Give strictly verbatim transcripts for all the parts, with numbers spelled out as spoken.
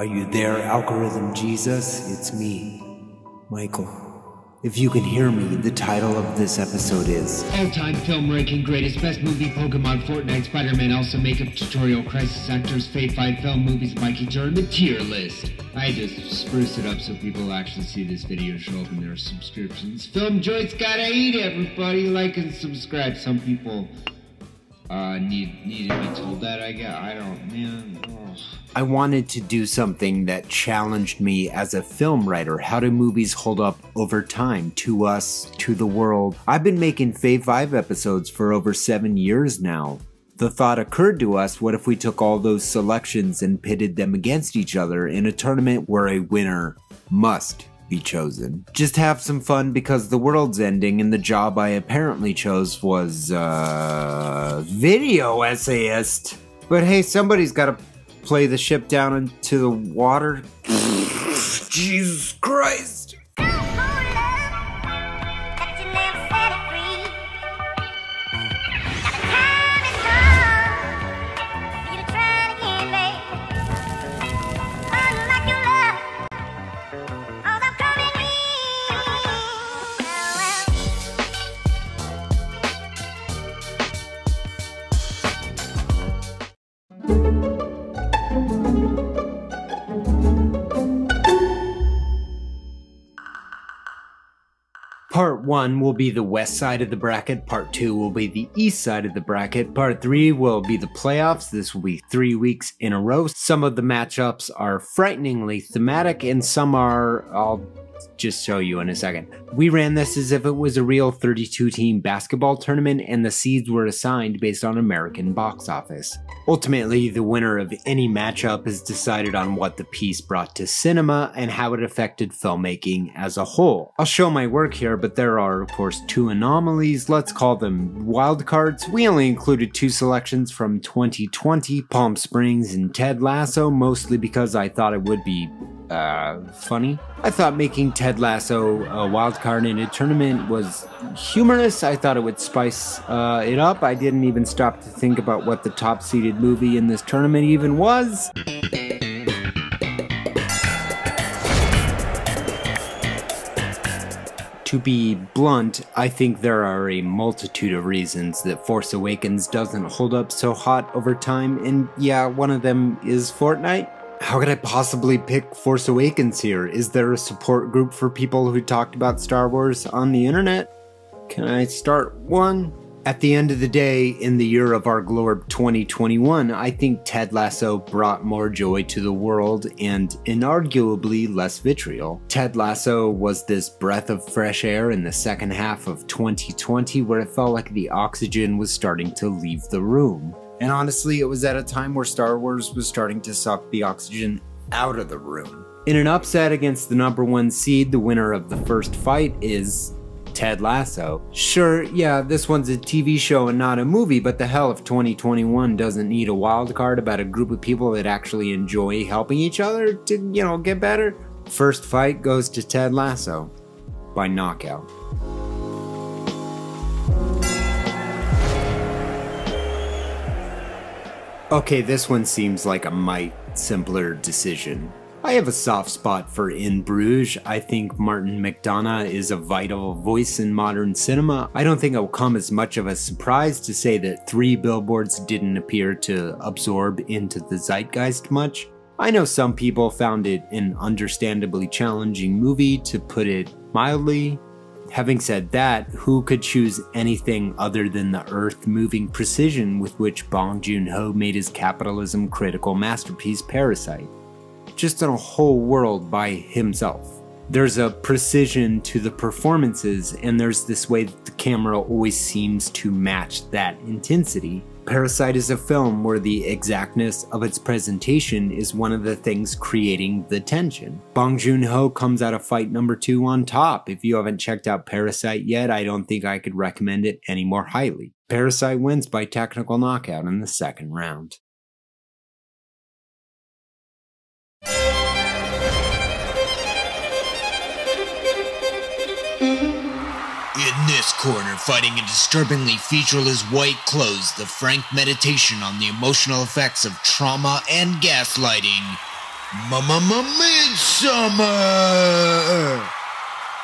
Are you there, Algorithm Jesus? It's me, Michael. If you can hear me, the title of this episode is All-Time Film Ranking Greatest Best Movie Pokemon Fortnite Spider-Man Also Makeup Tutorial Crisis Actors Fate five Film Movies Mikey Jordan Tier List. I just spruce it up so people actually see this video show up in their subscriptions. Film Joy's gotta eat everybody. Like and subscribe. Some people uh, need, need to be told that, I guess. I don't, man. Oh. I wanted to do something that challenged me as a film writer. How do movies hold up over time to us, to the world? I've been making Fave five episodes for over seven years now. The thought occurred to us, what if we took all those selections and pitted them against each other in a tournament where a winner must be chosen? Just have some fun because the world's ending and the job I apparently chose was, uh, video essayist. But hey, somebody's got to play the ship down into the water. Jesus Christ. Part one will be the west side of the bracket, part two will be the east side of the bracket, part three will be the playoffs. This will be three weeks in a row. Some of the matchups are frighteningly thematic and some are, I'll just show you in a second. We ran this as if it was a real thirty-two team basketball tournament and the seeds were assigned based on American box office. Ultimately, the winner of any matchup is decided on what the piece brought to cinema and how it affected filmmaking as a whole. I'll show my work here, but there are, of course, two anomalies. Let's call them wildcards. We only included two selections from twenty twenty, Palm Springs and Ted Lasso, mostly because I thought it would be Uh, funny. I thought making Ted Lasso a wild card in a tournament was humorous. I thought it would spice uh, it up. I didn't even stop to think about what the top-seeded movie in this tournament even was. To be blunt, I think there are a multitude of reasons that Force Awakens doesn't hold up so hot over time, and yeah, one of them is Fortnite. How could I possibly pick Force Awakens here? Is there a support group for people who talked about Star Wars on the internet? Can I start one? At the end of the day, in the year of our glory twenty twenty-one, I think Ted Lasso brought more joy to the world and inarguably less vitriol. Ted Lasso was this breath of fresh air in the second half of twenty twenty where it felt like the oxygen was starting to leave the room. And honestly, it was at a time where Star Wars was starting to suck the oxygen out of the room. In an upset against the number one seed, the winner of the first fight is Ted Lasso. Sure, yeah, this one's a T V show and not a movie, but the hell if twenty twenty-one doesn't need a wild card about a group of people that actually enjoy helping each other to, you know, get better? First fight goes to Ted Lasso by knockout. Okay, this one seems like a might simpler decision. I have a soft spot for In Bruges. I think Martin McDonagh is a vital voice in modern cinema. I don't think it will come as much of a surprise to say that Three Billboards didn't appear to absorb into the zeitgeist much. I know some people found it an understandably challenging movie, to put it mildly. Having said that, who could choose anything other than the earth-moving precision with which Bong Joon-ho made his capitalism critical masterpiece Parasite? Just on a whole world by himself. There's a precision to the performances, and there's this way that the camera always seems to match that intensity. Parasite is a film where the exactness of its presentation is one of the things creating the tension. Bong Joon-ho comes out of fight number two on top. If you haven't checked out Parasite yet, I don't think I could recommend it any more highly. Parasite wins by technical knockout in the second round. In this corner, fighting in disturbingly featureless white clothes, the frank meditation on the emotional effects of trauma and gaslighting, Midsummer.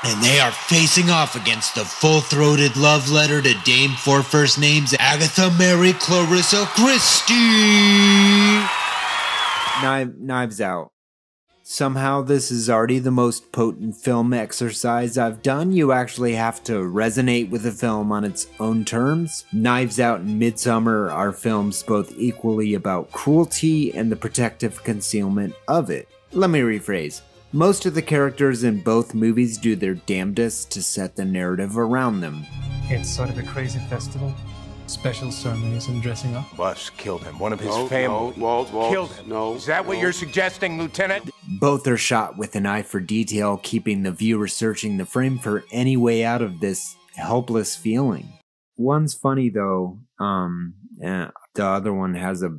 And they are facing off against the full-throated love letter to Dame Four First Names, Agatha Mary Clarissa Christie. Knive, Knives Out. Somehow this is already the most potent film exercise I've done. You actually have to resonate with a film on its own terms. Knives Out and Midsommar are films both equally about cruelty and the protective concealment of it. Let me rephrase. Most of the characters in both movies do their damnedest to set the narrative around them. It's sort of a crazy festival. Special ceremonies and dressing up. Bus killed him. One of his no, family no, Walt, Walt, killed him. No, Is that no. what you're suggesting, Lieutenant? Both are shot with an eye for detail, keeping the viewer searching the frame for any way out of this helpless feeling. One's funny, though. Um, yeah, the other one has a, a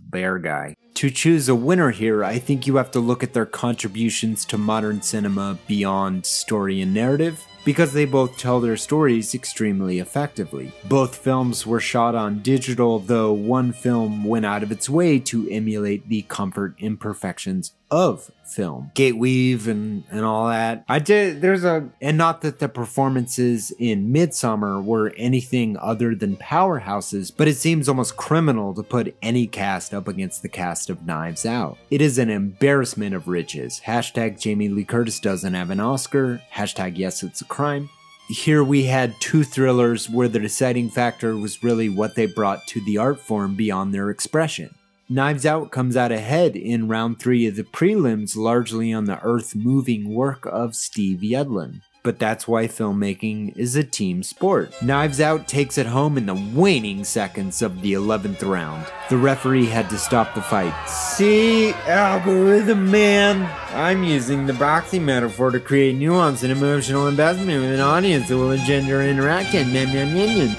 bear guy. To choose a winner here, I think you have to look at their contributions to modern cinema beyond story and narrative, because they both tell their stories extremely effectively. Both films were shot on digital, though one film went out of its way to emulate the comfort imperfections of film. Gateweave and, and all that. I did, there's a, and not that the performances in Midsommar were anything other than powerhouses, but it seems almost criminal to put any cast up against the cast of Knives Out. It is an embarrassment of riches. Hashtag Jamie Lee Curtis doesn't have an Oscar. Hashtag yes, it's a crime. Here we had two thrillers where the deciding factor was really what they brought to the art form beyond their expression. Knives Out comes out ahead in round three of the prelims, largely on the earth-moving work of Steve Yedlin. But that's why filmmaking is a team sport. Knives Out takes it home in the waning seconds of the eleventh round. The referee had to stop the fight. See, algorithm man. I'm using the boxing metaphor to create nuance and emotional investment with an audience that will engender interaction.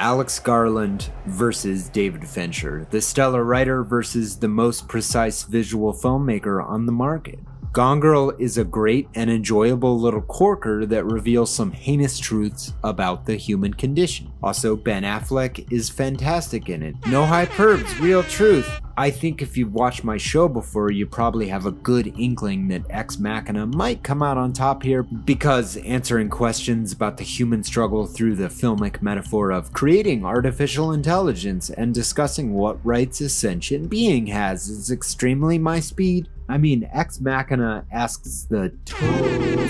Alex Garland versus David Fincher, the stellar writer versus the most precise visual filmmaker on the market. Gone Girl is a great and enjoyable little corker that reveals some heinous truths about the human condition. Also, Ben Affleck is fantastic in it. No hyperbs, real truth. I think if you've watched my show before, you probably have a good inkling that Ex Machina might come out on top here, because answering questions about the human struggle through the filmic metaphor of creating artificial intelligence and discussing what rights a sentient being has is extremely my speed. I mean, Ex Machina asks the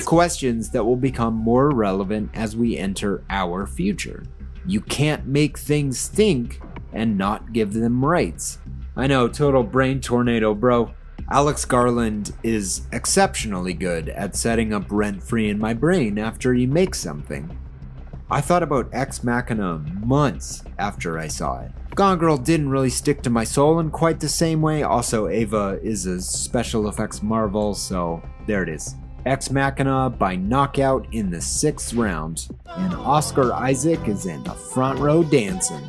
questions that will become more relevant as we enter our future. You can't make things think and not give them rights. I know, total brain tornado, bro. Alex Garland is exceptionally good at setting up rent-free in my brain after he makes something. I thought about Ex Machina months after I saw it. Gone Girl didn't really stick to my soul in quite the same way. Also, Ava is a special effects marvel, so there it is. Ex Machina by knockout in the sixth round, and Oscar Isaac is in the front row dancing.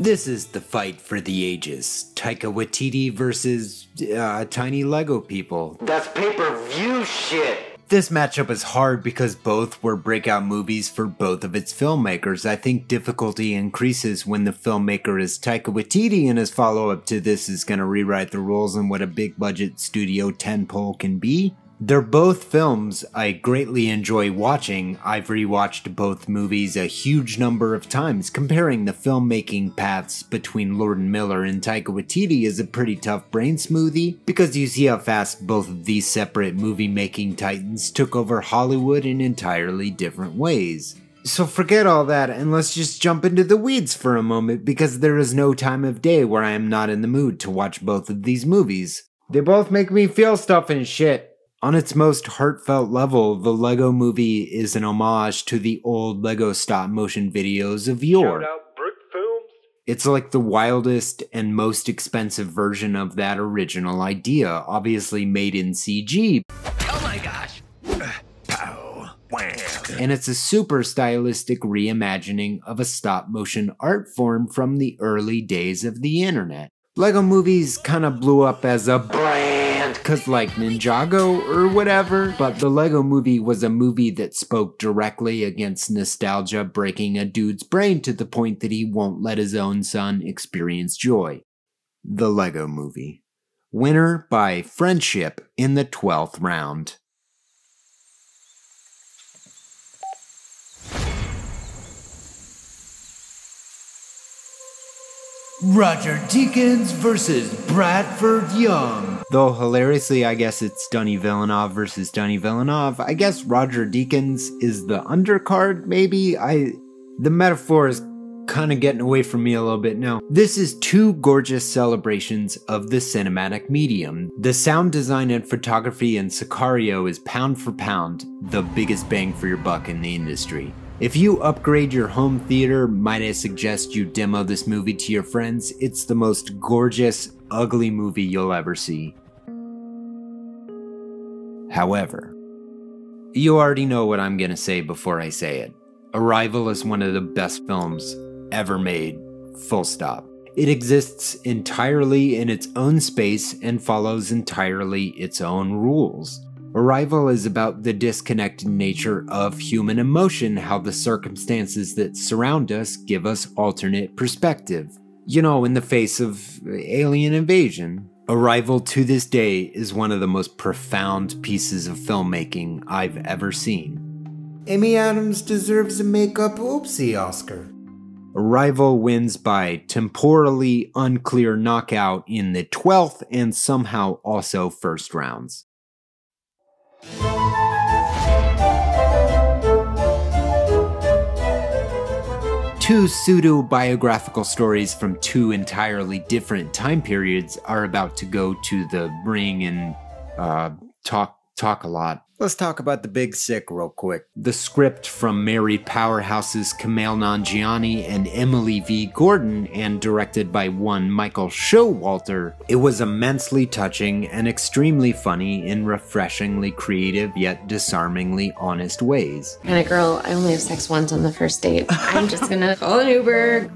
This is the fight for the ages. Taika Waititi versus uh, tiny Lego people. That's pay-per-view shit. This matchup is hard because both were breakout movies for both of its filmmakers. I think difficulty increases when the filmmaker is Taika Waititi, and his follow-up to this is going to rewrite the rules on what a big-budget studio tentpole can be. They're both films I greatly enjoy watching. I've rewatched both movies a huge number of times. Comparing the filmmaking paths between Jordan Miller and Taika Waititi is a pretty tough brain smoothie, because you see how fast both of these separate movie-making titans took over Hollywood in entirely different ways. So forget all that, and let's just jump into the weeds for a moment, because there is no time of day where I am not in the mood to watch both of these movies. They both make me feel stuff and shit. On its most heartfelt level, the Lego Movie is an homage to the old Lego stop-motion videos of yore. Shout out Brick Films. It's like the wildest and most expensive version of that original idea, obviously made in C G. Oh my gosh! Pow! Wow! And it's a super stylistic reimagining of a stop-motion art form from the early days of the internet. Lego Movies kind of blew up as a brand because like Ninjago or whatever, but the Lego Movie was a movie that spoke directly against nostalgia, breaking a dude's brain to the point that he won't let his own son experience joy. The Lego Movie. Winner by friendship in the twelfth round. Roger Deakins versus Bradford Young. Though hilariously, I guess it's Denis Villeneuve versus Denis Villeneuve. I guess Roger Deakins is the undercard, maybe? I, the metaphor is kind of getting away from me a little bit now. This is two gorgeous celebrations of the cinematic medium. The sound design and photography in Sicario is pound for pound the biggest bang for your buck in the industry. If you upgrade your home theater, might I suggest you demo this movie to your friends? It's the most gorgeous, ugly movie you'll ever see. However, you already know what I'm gonna say before I say it. Arrival is one of the best films ever made, full stop. It exists entirely in its own space and follows entirely its own rules. Arrival is about the disconnected nature of human emotion, how the circumstances that surround us give us alternate perspective. You know, in the face of alien invasion. Arrival to this day is one of the most profound pieces of filmmaking I've ever seen. Amy Adams deserves a makeup oopsie Oscar. Arrival wins by temporally unclear knockout in the twelfth and somehow also first rounds. Two pseudo-biographical stories from two entirely different time periods are about to go to the ring and uh, talk talk a lot. Let's talk about The Big Sick real quick. The script from married powerhouses Kumail Nanjiani and Emily V. Gordon, and directed by one Michael Showalter. It was immensely touching and extremely funny in refreshingly creative yet disarmingly honest ways. Kind of girl, I only have sex once on the first date. I'm just gonna call an Uber.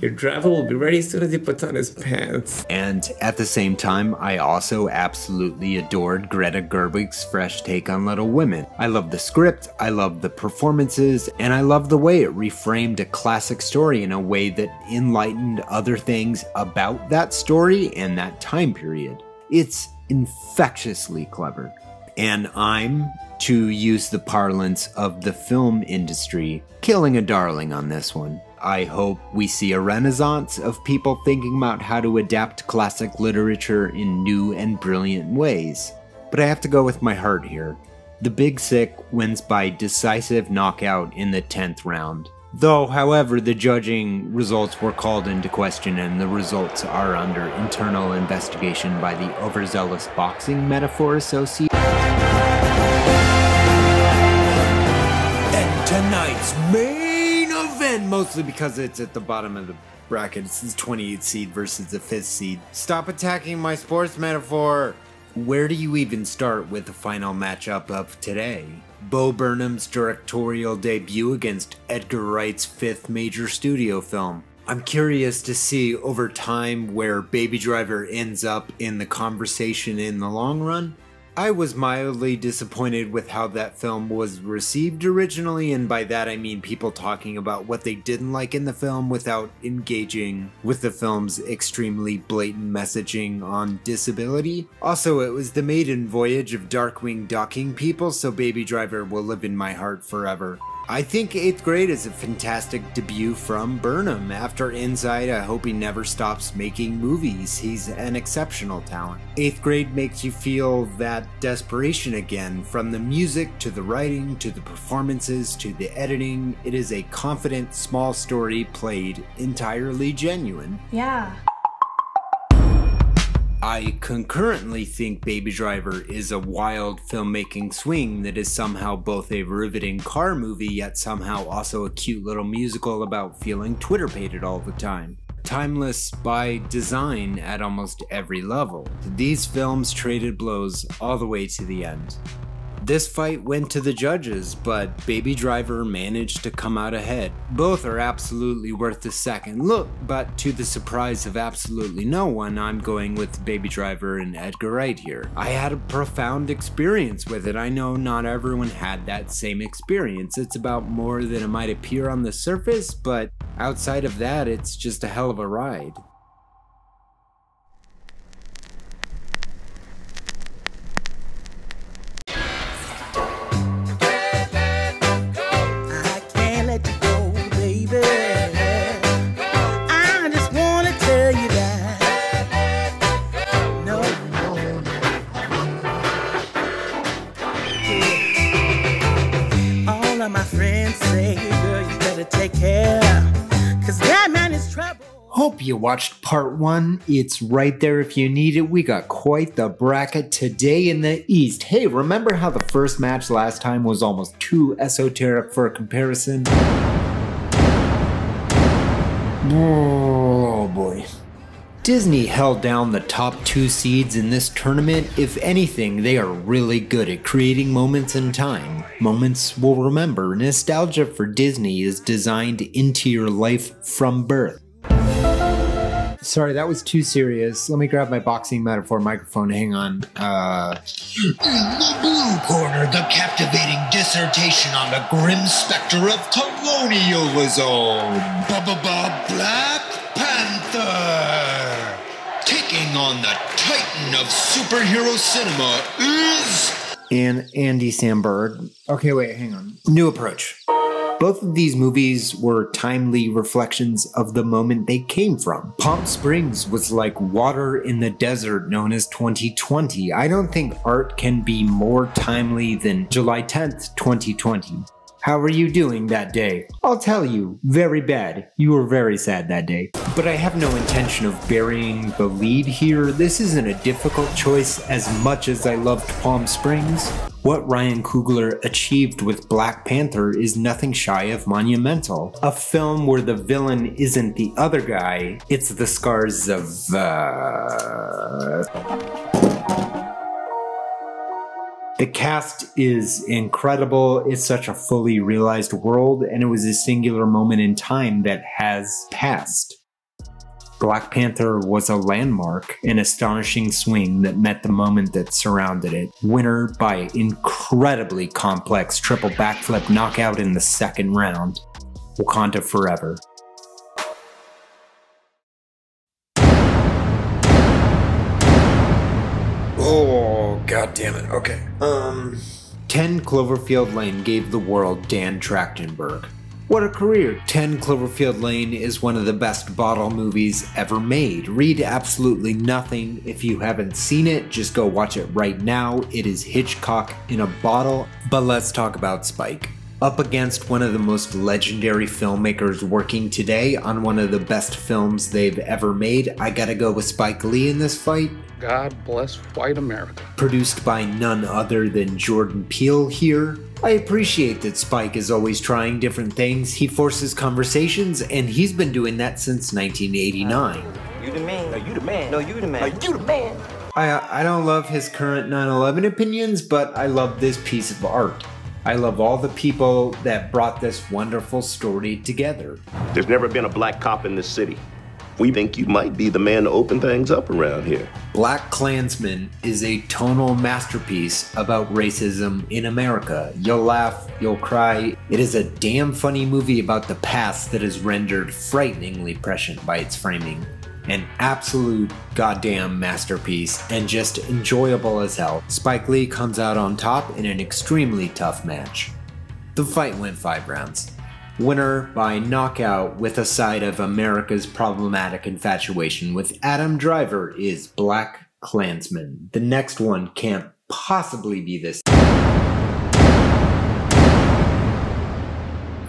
Your driver will be ready as soon as he puts on his pants. And at the same time, I also absolutely adored Greta Gerwig's fresh take on Little Women. I love the script, I love the performances, and I love the way it reframed a classic story in a way that enlightened other things about that story and that time period. It's infectiously clever. And I'm, to use the parlance of the film industry, killing a darling on this one. I hope we see a renaissance of people thinking about how to adapt classic literature in new and brilliant ways. But I have to go with my heart here. The Big Sick wins by decisive knockout in the tenth round. Though, however, the judging results were called into question and the results are under internal investigation by the overzealous boxing metaphor association. And tonight's main event, mostly because it's at the bottom of the bracket. It's the twenty-eighth seed versus the fifth seed. Stop attacking my sports metaphor. Where do you even start with the final matchup of today? Bo Burnham's directorial debut against Edgar Wright's fifth major studio film. I'm curious to see over time where Baby Driver ends up in the conversation in the long run. I was mildly disappointed with how that film was received originally, and by that I mean people talking about what they didn't like in the film without engaging with the film's extremely blatant messaging on disability. Also, it was the maiden voyage of Darkwing Ducking people, so Baby Driver will live in my heart forever. I think eighth grade is a fantastic debut from Burnham. After Inside, I hope he never stops making movies. He's an exceptional talent. eighth grade makes you feel that desperation again. From the music, to the writing, to the performances, to the editing, it is a confident, small story played entirely genuine. Yeah. I concurrently think Baby Driver is a wild filmmaking swing that is somehow both a riveting car movie yet somehow also a cute little musical about feeling Twitter-pated all the time. Timeless by design at almost every level. These films traded blows all the way to the end. This fight went to the judges, but Baby Driver managed to come out ahead. Both are absolutely worth a second look, but to the surprise of absolutely no one, I'm going with Baby Driver and Edgar Wright here. I had a profound experience with it. I know not everyone had that same experience. It's about more than it might appear on the surface, but outside of that, it's just a hell of a ride. Hope you watched part one. It's right there if you need it. We got quite the bracket today in the East. Hey, remember how the first match last time was almost too esoteric for comparison? Oh boy. Disney held down the top two seeds in this tournament. If anything, they are really good at creating moments in time. Moments we'll remember. Nostalgia for Disney is designed into your life from birth. Sorry, that was too serious. Let me grab my boxing metaphor microphone. Hang on. Uh... In the blue corner, the captivating dissertation on the grim specter of colonialism. Ba-ba-ba, Black Panther. Taking on the titan of superhero cinema is... And Andy Samberg. Okay, wait, hang on. New approach. Both of these movies were timely reflections of the moment they came from. Palm Springs was like water in the desert known as twenty twenty. I don't think art can be more timely than July tenth, twenty twenty. How are you doing that day? I'll tell you, very bad. You were very sad that day. But I have no intention of burying the lead here. This isn't a difficult choice as much as I loved Palm Springs. What Ryan Coogler achieved with Black Panther is nothing shy of monumental. A film where the villain isn't the other guy, it's the scars of... Uh... The cast is incredible. It's such a fully realized world, and it was a singular moment in time that has passed. Black Panther was a landmark, an astonishing swing that met the moment that surrounded it. Winner by incredibly complex triple backflip knockout in the second round. Wakanda forever. Oh, God damn it. Okay. Um, ten Cloverfield Lane gave the world Dan Trachtenberg. What a career! ten Cloverfield Lane is one of the best bottle movies ever made. Read absolutely nothing. If you haven't seen it, just go watch it right now. It is Hitchcock in a bottle. But let's talk about Spike. Up against one of the most legendary filmmakers working today on one of the best films they've ever made, I gotta go with Spike Lee in this fight. God bless white America. Produced by none other than Jordan Peele here. I appreciate that Spike is always trying different things. He forces conversations, and he's been doing that since nineteen eighty-nine. You the man. No, you the man. No, you the man. No, you the man. I, I don't love his current nine eleven opinions, but I love this piece of art. I love all the people that brought this wonderful story together. There's never been a black cop in this city. We think you might be the man to open things up around here. Black Klansman is a tonal masterpiece about racism in America. You'll laugh, you'll cry. It is a damn funny movie about the past that is rendered frighteningly prescient by its framing. An absolute goddamn masterpiece and just enjoyable as hell. Spike Lee comes out on top in an extremely tough match. The fight went five rounds. Winner by knockout with a side of America's problematic infatuation with Adam Driver is Black Klansman. The next one can't possibly be this.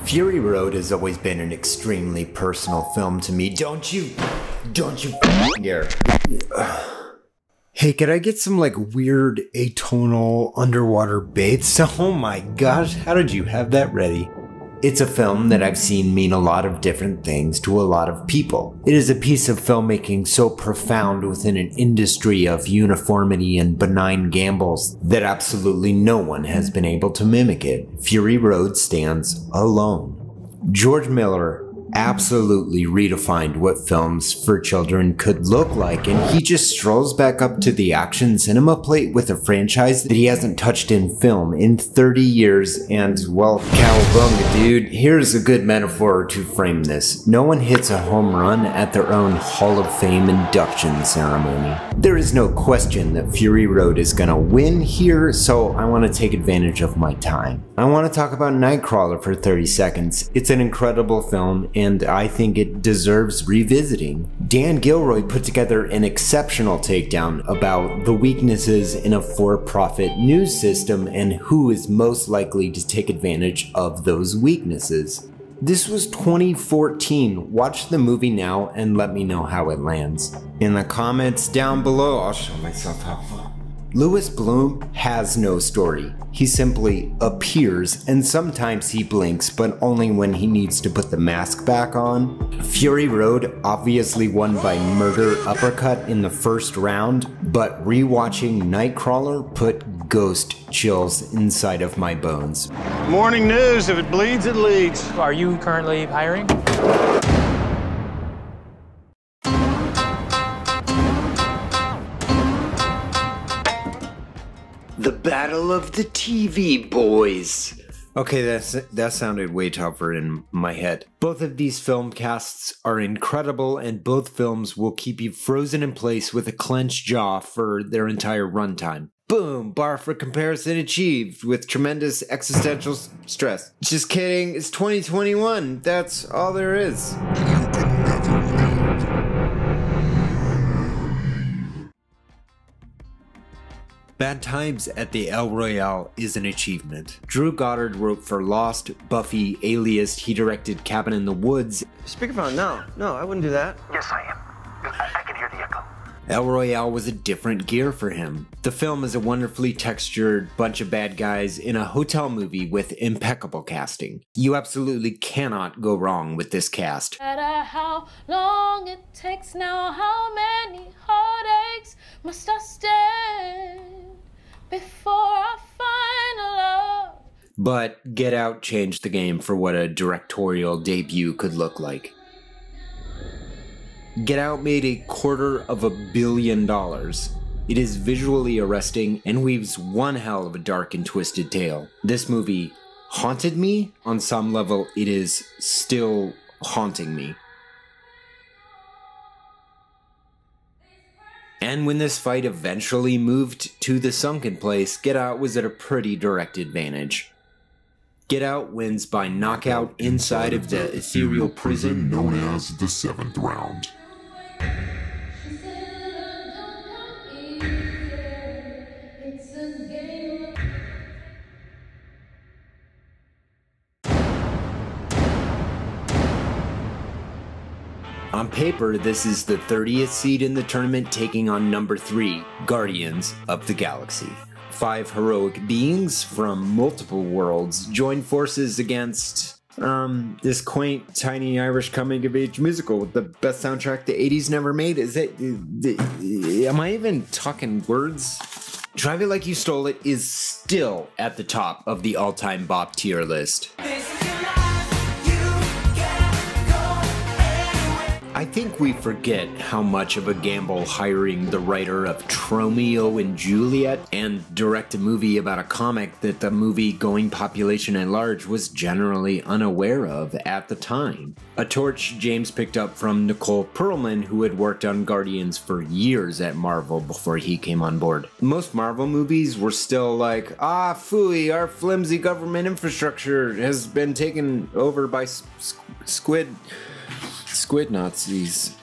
Fury Road has always been an extremely personal film to me. Don't you, don't you dare. Hey, could I get some like weird atonal underwater baths? Oh my gosh, how did you have that ready? It's a film that I've seen mean a lot of different things to a lot of people. It is a piece of filmmaking so profound within an industry of uniformity and benign gambles that absolutely no one has been able to mimic it. Fury Road stands alone. George Miller absolutely redefined what films for children could look like, and he just strolls back up to the action cinema plate with a franchise that he hasn't touched in film in thirty years, and well, cowabunga, dude. Here's a good metaphor to frame this. No one hits a home run at their own Hall of Fame induction ceremony. There is no question that Fury Road is gonna win here, so I want to take advantage of my time. I want to talk about Nightcrawler for thirty seconds. It's an incredible film, and I think it deserves revisiting. Dan Gilroy put together an exceptional takedown about the weaknesses in a for-profit news system and who is most likely to take advantage of those weaknesses. This was twenty fourteen. Watch the movie now and let me know how it lands. In the comments down below, I'll show myself how far. Louis Bloom has no story. He simply appears, and sometimes he blinks, but only when he needs to put the mask back on. Fury Road obviously won by murder uppercut in the first round, but rewatching Nightcrawler put ghost chills inside of my bones. Morning news, if it bleeds, it leads. Are you currently hiring? The Battle of the T V Boys. Okay, that's, that sounded way tougher in my head. Both of these film casts are incredible, and both films will keep you frozen in place with a clenched jaw for their entire runtime. Boom, bar for comparison achieved with tremendous existential stress. Just kidding, it's twenty twenty-one, that's all there is. Bad Times at the El Royale is an achievement. Drew Goddard wrote for Lost, Buffy, Alias. He directed Cabin in the Woods. Speakerphone, no, no, I wouldn't do that. Yes, I am. I, I can hear the echo. El Royale was a different gear for him. The film is a wonderfully textured bunch of bad guys in a hotel movie with impeccable casting. You absolutely cannot go wrong with this cast. No matter how long it takes now, how many heartaches must I stand before I find love. But Get Out changed the game for what a directorial debut could look like. Get Out made a quarter of a billion dollars. It is visually arresting and weaves one hell of a dark and twisted tale. This movie haunted me. On some level, it is still haunting me. And when this fight eventually moved to the sunken place, Get Out was at a pretty direct advantage. Get Out wins by knockout inside of the ethereal prison known as the seventh round. On paper, this is the thirtieth seed in the tournament, taking on number three, Guardians of the Galaxy. Five heroic beings from multiple worlds join forces against, um, this quaint, tiny Irish coming-of-age musical with the best soundtrack the eighties never made. Is it, am I even talking words? Drive It Like You Stole It is still at the top of the all-time bop tier list. I think we forget how much of a gamble hiring the writer of Tromeo and Juliet and direct a movie about a comic that the movie-going population at large was generally unaware of at the time. A torch James picked up from Nicole Perlman, who had worked on Guardians for years at Marvel before he came on board. Most Marvel movies were still like, ah, phooey, our flimsy government infrastructure has been taken over by squid... Squid Nazis.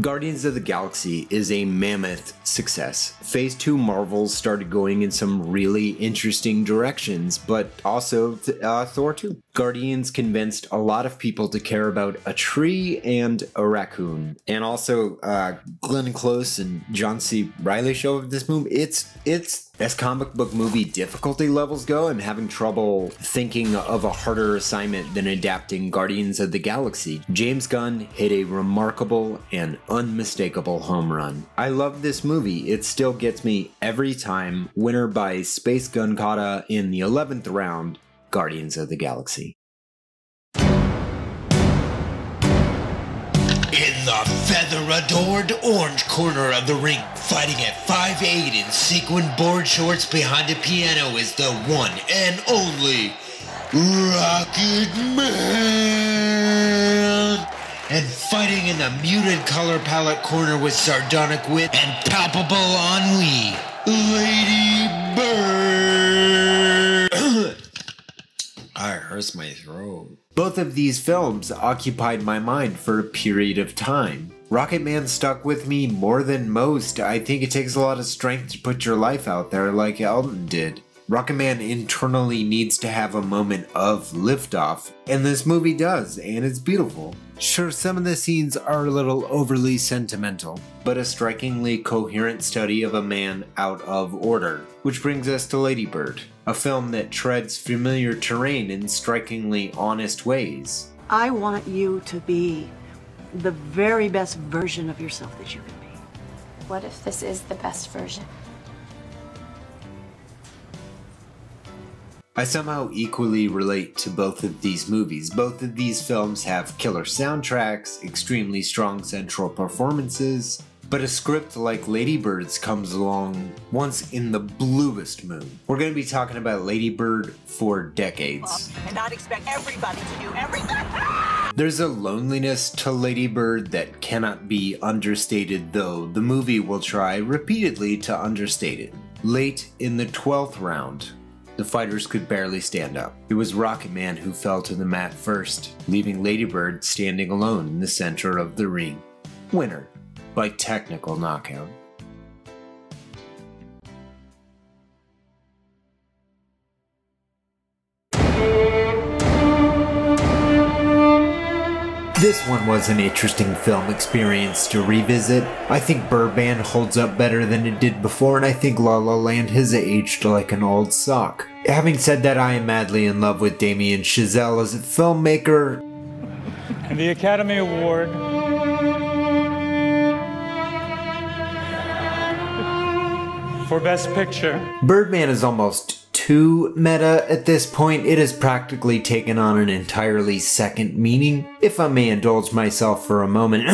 Guardians of the Galaxy is a mammoth success. Phase two Marvels started going in some really interesting directions, but also uh, Thor two. Guardians convinced a lot of people to care about a tree and a raccoon. And also uh, Glenn Close and John C. Reilly show of this movie. It's, it's, as comic book movie difficulty levels go, I'm having trouble thinking of a harder assignment than adapting Guardians of the Galaxy. James Gunn hit a remarkable and unmistakable home run. I love this movie. It still gets me every time. Winner by Space Gun Kata in the eleventh round. Guardians of the Galaxy. In the feather-adored orange corner of the ring, fighting at five eight in sequin board shorts behind a piano, is the one and only Rocket Man. And fighting in the muted color palette corner with sardonic wit and palpable ennui, Lady Bird. I hurts my throat. Both of these films occupied my mind for a period of time. Rocketman stuck with me more than most. I think it takes a lot of strength to put your life out there like Elton did. Rocketman internally needs to have a moment of liftoff, and this movie does, and it's beautiful. Sure, some of the scenes are a little overly sentimental, but a strikingly coherent study of a man out of order. Which brings us to Lady Bird, a film that treads familiar terrain in strikingly honest ways. I want you to be the very best version of yourself that you can be. What if this is the best version? I somehow equally relate to both of these movies. Both of these films have killer soundtracks, extremely strong central performances, but a script like Lady Bird's comes along once in the bluest moon. We're going to be talking about Lady Bird for decades. I cannot expect everybody to do everything. There's a loneliness to Lady Bird that cannot be understated, though the movie will try repeatedly to understate it. Late in the twelfth round, the fighters could barely stand up. It was Rocket Man who fell to the mat first, leaving Lady Bird standing alone in the center of the ring. Winner by technical knockout. This one was an interesting film experience to revisit. I think Birdman holds up better than it did before, and I think La La Land has aged like an old sock. Having said that, I am madly in love with Damien Chazelle as a filmmaker. And the Academy Award for Best Picture. Birdman is almost too meta at this point. It has practically taken on an entirely second meaning. If I may indulge myself for a moment,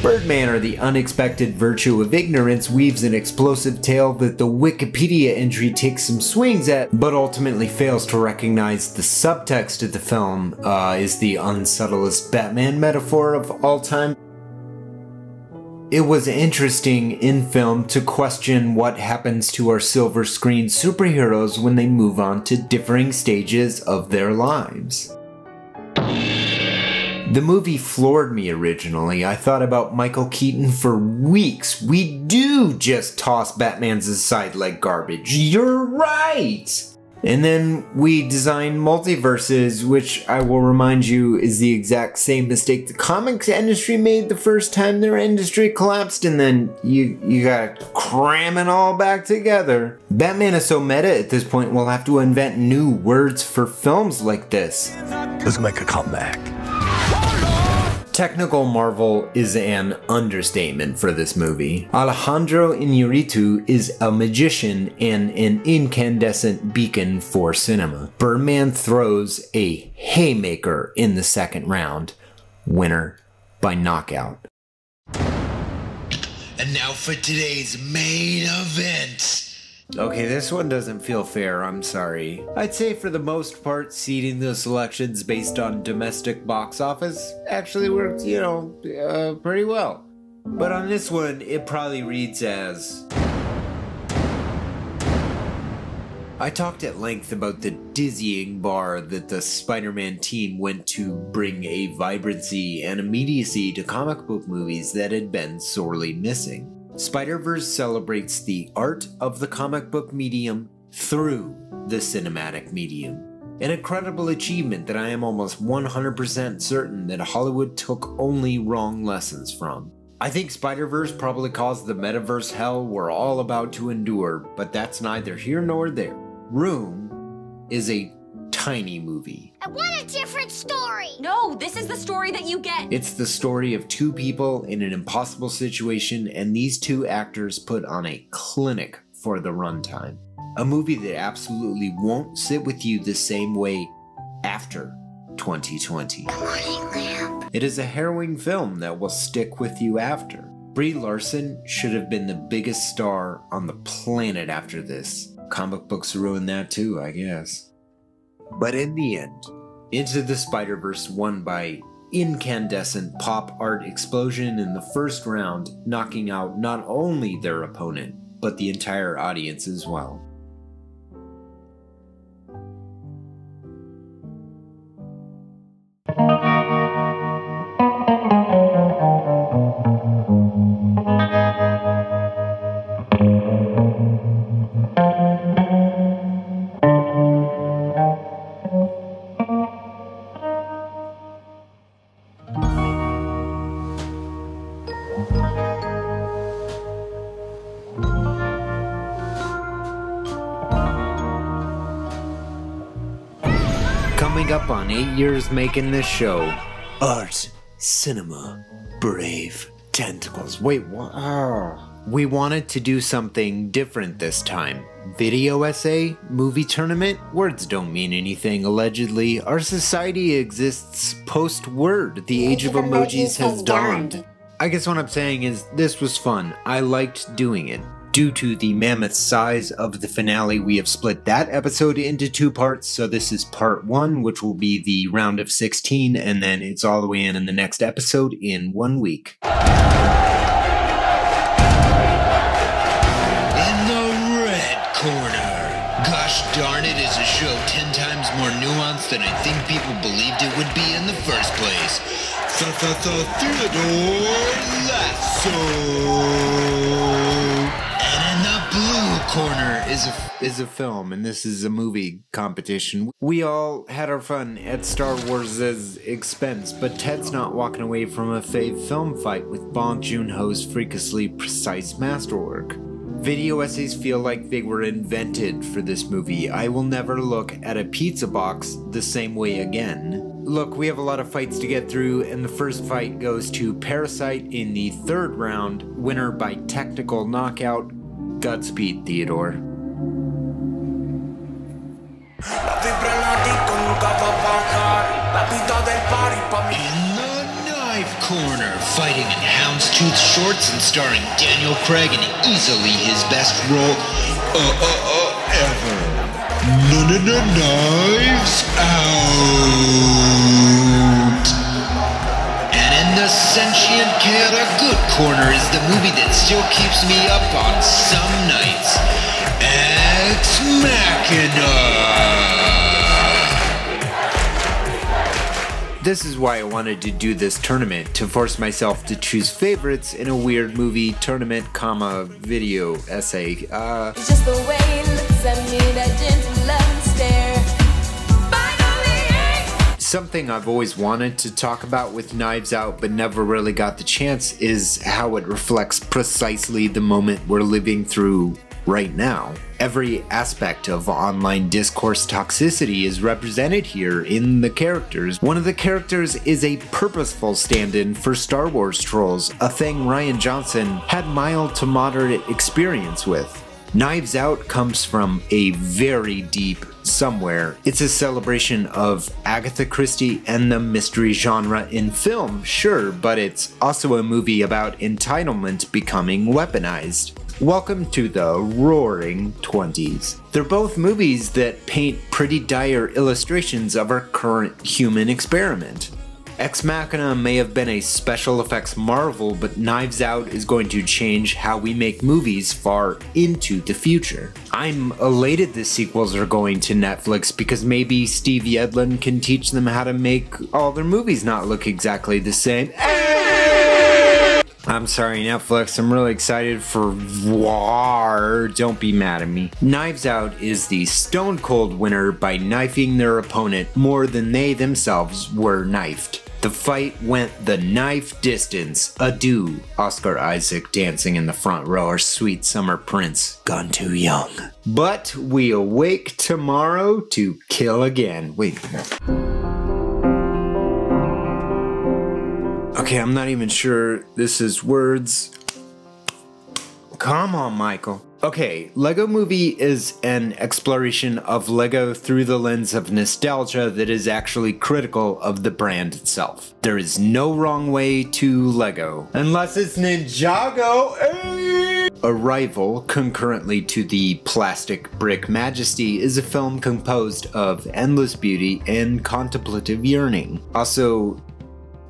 Birdman, or the unexpected virtue of ignorance, weaves an explosive tale that the Wikipedia entry takes some swings at, but ultimately fails to recognize the subtext of the film uh, is the unsubtlest Batman metaphor of all time. It was interesting in film to question what happens to our silver screen superheroes when they move on to differing stages of their lives. The movie floored me originally. I thought about Michael Keaton for weeks. We do just toss Batman's aside like garbage. You're right! And then we designed multiverses, which I will remind you is the exact same mistake the comics industry made the first time their industry collapsed, and then you you gotta cram it all back together. Batman is so meta at this point, we'll have to invent new words for films like this. Let's make a comeback. Technical marvel is an understatement for this movie. Alejandro Iñárritu is a magician and an incandescent beacon for cinema. Birdman throws a haymaker in the second round. Winner by knockout. And now for today's main event. Okay, this one doesn't feel fair, I'm sorry. I'd say for the most part, seeding the selections based on domestic box office actually worked, you know, uh, pretty well. But on this one, it probably reads as... I talked at length about the dizzying bar that the Spider-Man team went to bring a vibrancy and immediacy to comic book movies that had been sorely missing. Spider-Verse celebrates the art of the comic book medium through the cinematic medium. An incredible achievement that I am almost one hundred percent certain that Hollywood took only wrong lessons from. I think Spider-Verse probably caused the metaverse hell we're all about to endure, but that's neither here nor there. Room is a tiny movie. I want a different story! No, this is the story that you get! It's the story of two people in an impossible situation, and these two actors put on a clinic for the runtime. A movie that absolutely won't sit with you the same way after twenty twenty. Good morning, lamp. It is a harrowing film that will stick with you after. Brie Larson should have been the biggest star on the planet after this. Comic books ruined that too, I guess. But in the end, Into the Spider-Verse won by incandescent pop art explosion in the first round, knocking out not only their opponent, but the entire audience as well. Up on eight years making this show, art, cinema, brave tentacles. Wait, what? Oh. We wanted to do something different this time. Video essay, movie tournament, words don't mean anything, allegedly. Our society exists post-word. The age of emojis has dawned. I guess what I'm saying is this was fun. I liked doing it. Due to the mammoth size of the finale, we have split that episode into two parts, so this is part one, which will be the round of sixteen, and then it's all the way in in the next episode in one week. In the red corner. Gosh darn it is a show ten times more nuanced than I think people believed it would be in the first place. Theodore Lasso. Blue Corner is a, is a film, and this is a movie competition. We all had our fun at Star Wars' expense, but Ted's not walking away from a fave film fight with Bong Joon-ho's freakishly precise masterwork. Video essays feel like they were invented for this movie. I will never look at a pizza box the same way again. Look, we have a lot of fights to get through, and the first fight goes to Parasite in the third round, winner by technical knockout. Godspeed, Theodore. In the knife corner, fighting in houndstooth shorts and starring Daniel Craig in easily his best role uh, uh, uh, ever. N-n-n-knives out. The sentient Kara Good Corner is the movie that still keeps me up on some nights. Ex Machina. This is why I wanted to do this tournament, to force myself to choose favorites in a weird movie tournament, comma, video essay. Uh. It's just the way it looks at me, that gentle love stare. Something I've always wanted to talk about with Knives Out but never really got the chance is how it reflects precisely the moment we're living through right now. Every aspect of online discourse toxicity is represented here in the characters. One of the characters is a purposeful stand-in for Star Wars trolls, a thing Rian Johnson had mild to moderate experience with. Knives Out comes from a very deep somewhere. It's a celebration of Agatha Christie and the mystery genre in film, sure, but it's also a movie about entitlement becoming weaponized. Welcome to the roaring twenties. They're both movies that paint pretty dire illustrations of our current human experiment. Ex Machina may have been a special effects marvel, but Knives Out is going to change how we make movies far into the future. I'm elated the sequels are going to Netflix because maybe Steve Yedlin can teach them how to make all their movies not look exactly the same. I'm sorry, Netflix, I'm really excited for war. Don't be mad at me. Knives Out is the stone cold winner by knifing their opponent more than they themselves were knifed. The fight went the knife distance. Adieu, Oscar Isaac dancing in the front row, or sweet summer prince, gone too young. But we awake tomorrow to kill again. Wait. Okay, I'm not even sure this is words. Come on, Michael. Okay, Lego Movie is an exploration of Lego through the lens of nostalgia that is actually critical of the brand itself. There is no wrong way to Lego, unless it's Ninjago. Arrival, concurrently to the Plastic Brick Majesty, is a film composed of endless beauty and contemplative yearning. Also,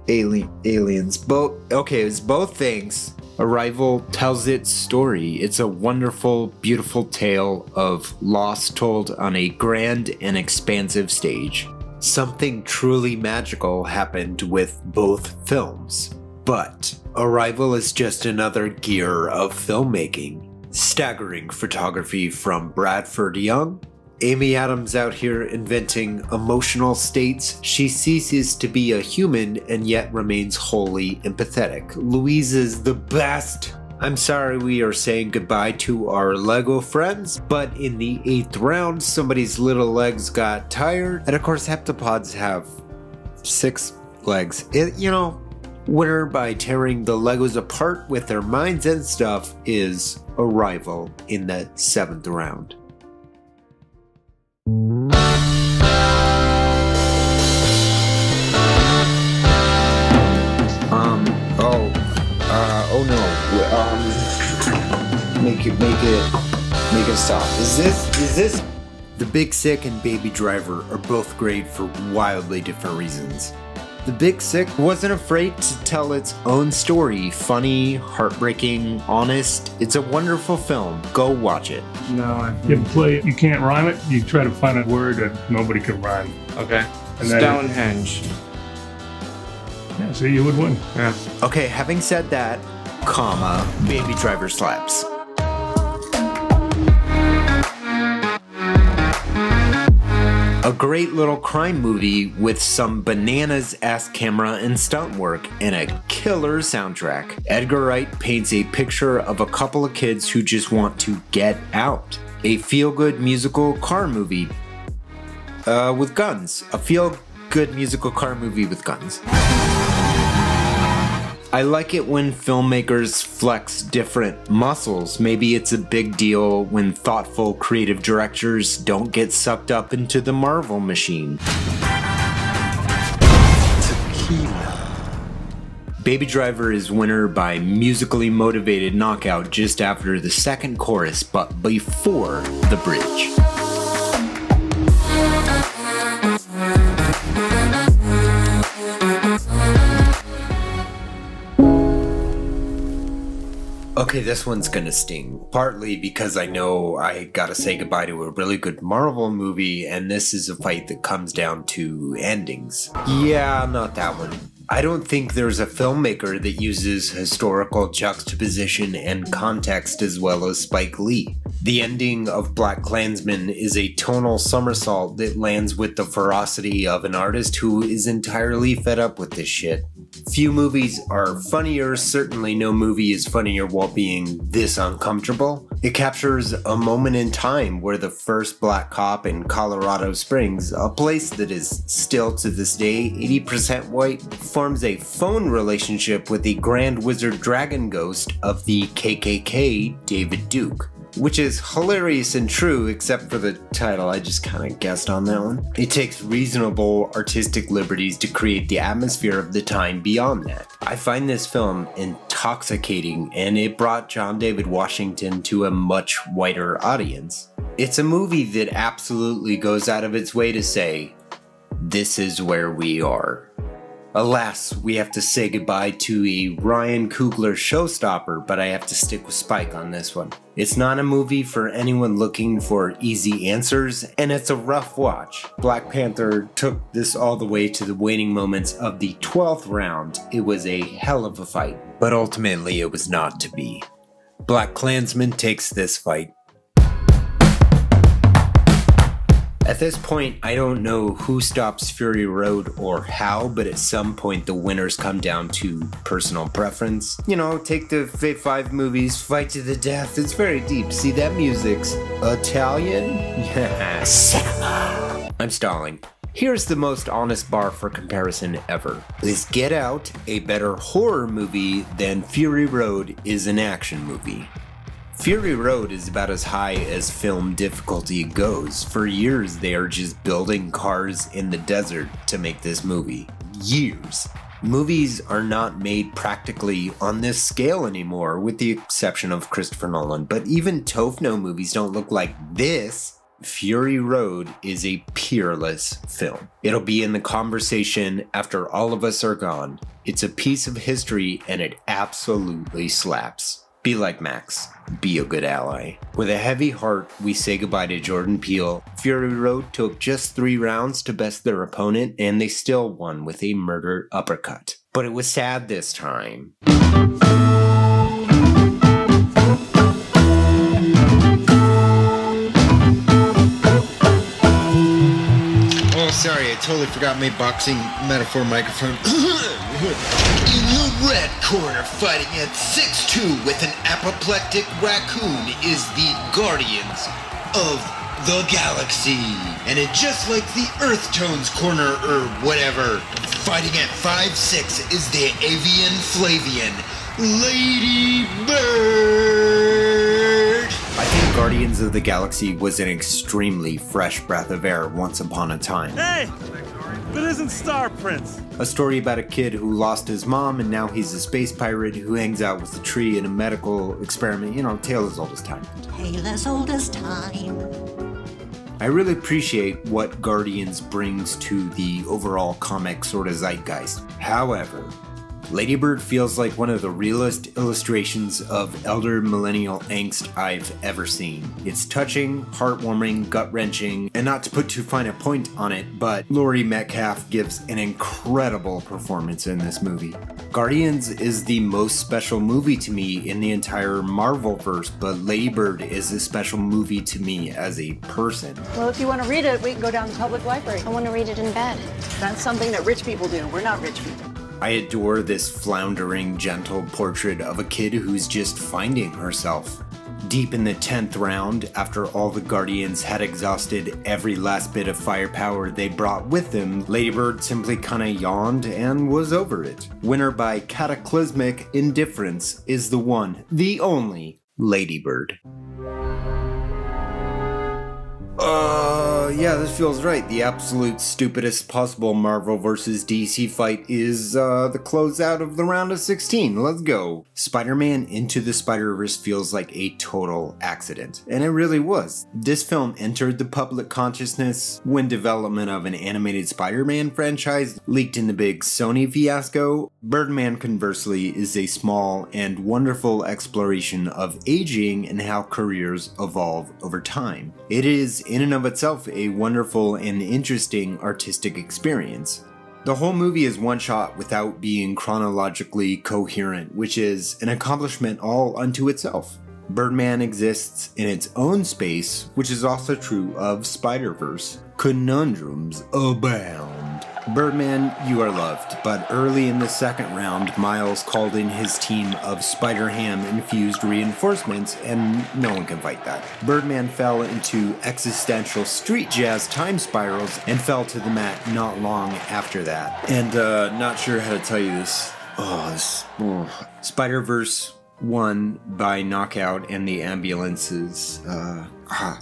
Alien, aliens, both, okay, it's both things. Arrival tells its story. It's a wonderful, beautiful tale of loss told on a grand and expansive stage. Something truly magical happened with both films, but Arrival is just another gear of filmmaking. Staggering photography from Bradford Young. Amy Adams out here inventing emotional states. She ceases to be a human and yet remains wholly empathetic. Louise is the best. I'm sorry we are saying goodbye to our Lego friends, but in the eighth round, somebody's little legs got tired. And of course, heptapods have six legs. It, you know, winner by tearing the Legos apart with their minds and stuff is Arrival in the seventh round. Um, oh, uh, oh no, um, make it, make it, make it stop. Is this, is this? The Big Sick and Baby Driver are both great for wildly different reasons. The Big Sick wasn't afraid to tell its own story. Funny, heartbreaking, honest. It's a wonderful film. Go watch it. No, you play it. You can't rhyme it. You try to find a word that nobody can rhyme. Okay. And Stonehenge. Yeah, so you would win. Yeah. Okay, having said that, comma, Baby Driver slaps. A great little crime movie with some bananas-ass camera and stunt work and a killer soundtrack. Edgar Wright paints a picture of a couple of kids who just want to get out. A feel-good musical car movie uh, with guns. A feel-good musical car movie with guns. I like it when filmmakers flex different muscles. Maybe it's a big deal when thoughtful creative directors don't get sucked up into the Marvel machine. Tequila. Baby Driver is winner by musically motivated knockout just after the second chorus, but before the bridge. Okay, this one's gonna sting, partly because I know I gotta say goodbye to a really good Marvel movie, and this is a fight that comes down to endings. Yeah, not that one. I don't think there's a filmmaker that uses historical juxtaposition and context as well as Spike Lee. The ending of BlacKkKlansman is a tonal somersault that lands with the ferocity of an artist who is entirely fed up with this shit. Few movies are funnier, certainly no movie is funnier while being this uncomfortable. It captures a moment in time where the first black cop in Colorado Springs, a place that is still to this day eighty percent white, forms a phone relationship with the Grand Wizard Dragon Ghost of the K K K, David Duke. Which is hilarious and true, except for the title. I just kind of guessed on that one. It takes reasonable artistic liberties to create the atmosphere of the time beyond that. I find this film intoxicating, and it brought John David Washington to a much wider audience. It's a movie that absolutely goes out of its way to say, this is where we are. Alas, we have to say goodbye to a Ryan Coogler showstopper, but I have to stick with Spike on this one. It's not a movie for anyone looking for easy answers, and it's a rough watch. Black Panther took this all the way to the waning moments of the twelfth round. It was a hell of a fight, but ultimately it was not to be. BlacKkKlansman takes this fight. At this point, I don't know who stops Fury Road or how, but at some point the winners come down to personal preference. You know, take the Fate Five movies, fight to the death, it's very deep. See, that music's Italian? Yes. I'm stalling. Here's the most honest bar for comparison ever. Is Get Out a better horror movie than Fury Road is an action movie? Fury Road is about as high as film difficulty goes. For years, they are just building cars in the desert to make this movie. Years. Movies are not made practically on this scale anymore, with the exception of Christopher Nolan, but even Tofno movies don't look like this. Fury Road is a peerless film. It'll be in the conversation after all of us are gone. It's a piece of history and it absolutely slaps. Be like Max, be a good ally. With a heavy heart, we say goodbye to Jordan Peele. Fury Road took just three rounds to best their opponent, and they still won with a murder uppercut. But it was sad this time. Oh, sorry, I totally forgot my boxing metaphor microphone. In the red corner, fighting at six two with an apoplectic raccoon, is the Guardians of the Galaxy. And it just like the Earth Tones corner or whatever, fighting at five six is the Avian Flavian Lady Bird. I think Guardians of the Galaxy was an extremely fresh breath of air once upon a time. Hey! But isn't Star Prince? A story about a kid who lost his mom and now he's a space pirate who hangs out with a tree in a medical experiment. You know, tale as old as time. Tale as old as time. I really appreciate what Guardians brings to the overall comic sort of zeitgeist. However, Lady Bird feels like one of the realest illustrations of elder millennial angst I've ever seen. It's touching, heartwarming, gut-wrenching, and not to put too fine a point on it, but Laurie Metcalf gives an incredible performance in this movie. Guardians is the most special movie to me in the entire Marvel-verse, but Lady Bird is a special movie to me as a person. Well, if you want to read it, we can go down to the public library. I want to read it in bed. That's something that rich people do. We're not rich people. I adore this floundering, gentle portrait of a kid who's just finding herself. Deep in the tenth round, after all the Guardians had exhausted every last bit of firepower they brought with them, Lady Bird simply kinda yawned and was over it. Winner by cataclysmic indifference is the one, the only, Lady Bird. Uh, yeah, this feels right. The absolute stupidest possible Marvel versus D C fight is uh, the closeout of the round of sixteen. Let's go. Spider-Man Into the Spider-Verse feels like a total accident, and it really was. This film entered the public consciousness when development of an animated Spider-Man franchise leaked in the big Sony fiasco. Birdman, conversely, is a small and wonderful exploration of aging and how careers evolve over time. It is in and of itself a wonderful and interesting artistic experience. The whole movie is one shot without being chronologically coherent, which is an accomplishment all unto itself. Birdman exists in its own space, which is also true of Spider-Verse. Conundrums abound. Birdman, you are loved, but early in the second round, Miles called in his team of Spider-Ham infused reinforcements, and no one can fight that. Birdman fell into existential street jazz time spirals and fell to the mat not long after that. And, uh, not sure how to tell you this. Oh, this. Oh. Spider-Verse won by knockout and the ambulances. Uh, ah.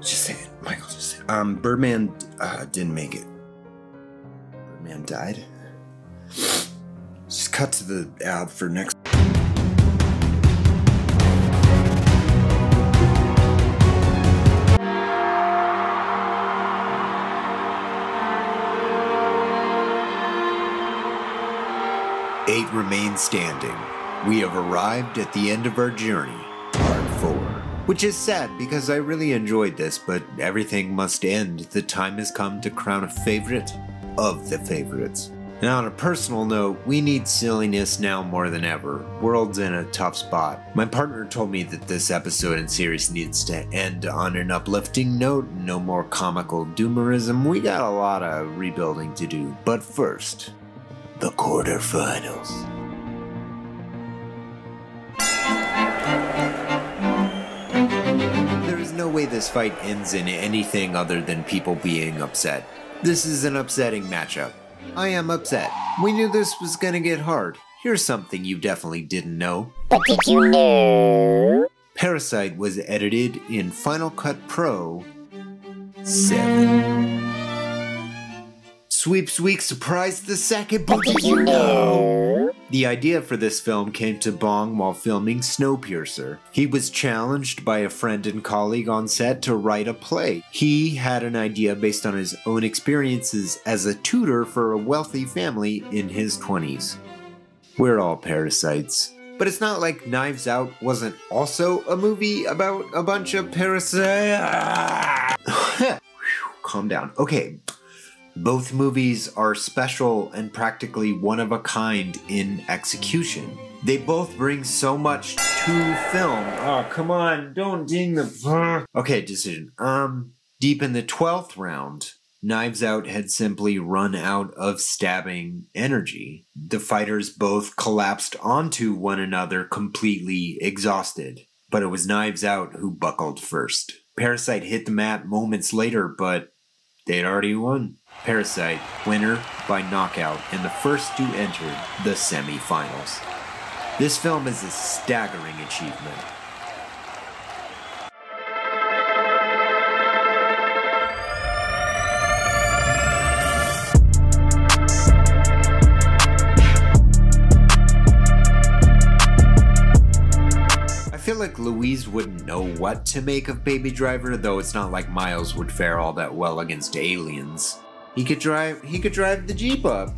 Just say it. Michael, just say it. Um, Birdman uh, didn't make it. Man died. Just cut to the ad for next. eight remain standing. We have arrived at the end of our journey, part four. Which is sad because I really enjoyed this, but everything must end. The time has come to crown a favorite of the favorites. And on a personal note, we need silliness now more than ever. World's in a tough spot. My partner told me that this episode and series needs to end on an uplifting note, no more comical doomerism. We got a lot of rebuilding to do. But first, the quarterfinals. There is no way this fight ends in anything other than people being upset. This is an upsetting matchup. I am upset. We knew this was gonna get hard. Here's something you definitely didn't know. But did you know? Parasite was edited in Final Cut Pro seven. Sweeps Week surprised the second, but did you know? The idea for this film came to Bong while filming Snowpiercer. He was challenged by a friend and colleague on set to write a play. He had an idea based on his own experiences as a tutor for a wealthy family in his twenties. We're all parasites. But it's not like Knives Out wasn't also a movie about a bunch of parasites. Calm down. Okay. Both movies are special and practically one of a kind in execution. They both bring so much to film. Oh, come on, don't ding the... Okay, decision. Um, deep in the twelfth round, Knives Out had simply run out of stabbing energy. The fighters both collapsed onto one another, completely exhausted. But it was Knives Out who buckled first. Parasite hit the mat moments later, but they'd already won. Parasite, winner by knockout, and the first to enter the semifinals. This film is a staggering achievement. I feel like Louise wouldn't know what to make of Baby Driver, though it's not like Miles would fare all that well against aliens. He could drive, he could drive the Jeep up.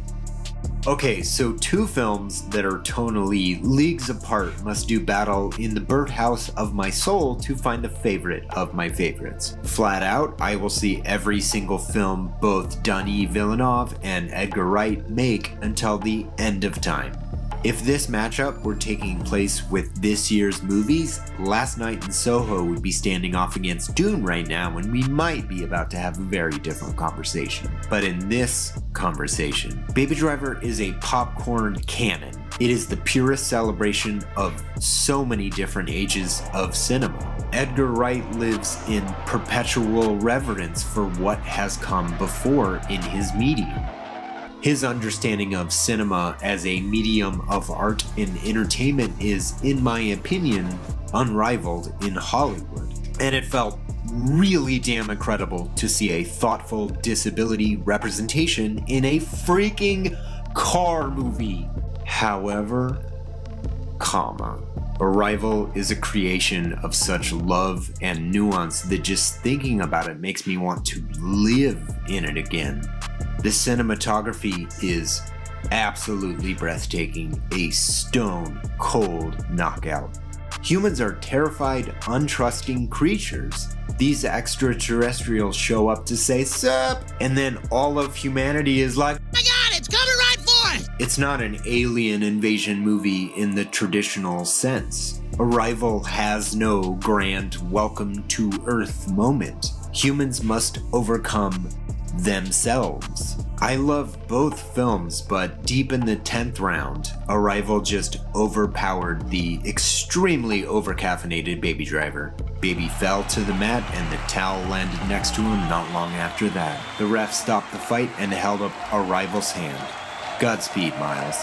Okay, so two films that are tonally leagues apart must do battle in the birdhouse of my soul to find a favorite of my favorites. Flat out, I will see every single film both Denis Villeneuve and Edgar Wright make until the end of time. If this matchup were taking place with this year's movies, Last Night in Soho would be standing off against Dune right now, and we might be about to have a very different conversation. But in this conversation, Baby Driver is a popcorn cannon. It is the purest celebration of so many different ages of cinema. Edgar Wright lives in perpetual reverence for what has come before in his medium. His understanding of cinema as a medium of art and entertainment is, in my opinion, unrivaled in Hollywood. And it felt really damn incredible to see a thoughtful disability representation in a freaking car movie. However, comma, Arrival is a creation of such love and nuance that just thinking about it makes me want to live in it again. The cinematography is absolutely breathtaking, a stone-cold knockout. Humans are terrified, untrusting creatures. These extraterrestrials show up to say, sup, and then all of humanity is like, oh my God, it's coming right for us! It's not an alien invasion movie in the traditional sense. Arrival has no grand welcome to Earth moment. Humans must overcome themselves. I love both films, but deep in the tenth round, Arrival just overpowered the extremely overcaffeinated Baby Driver. Baby fell to the mat and the towel landed next to him not long after that. The ref stopped the fight and held up Arrival's hand. Godspeed, Miles.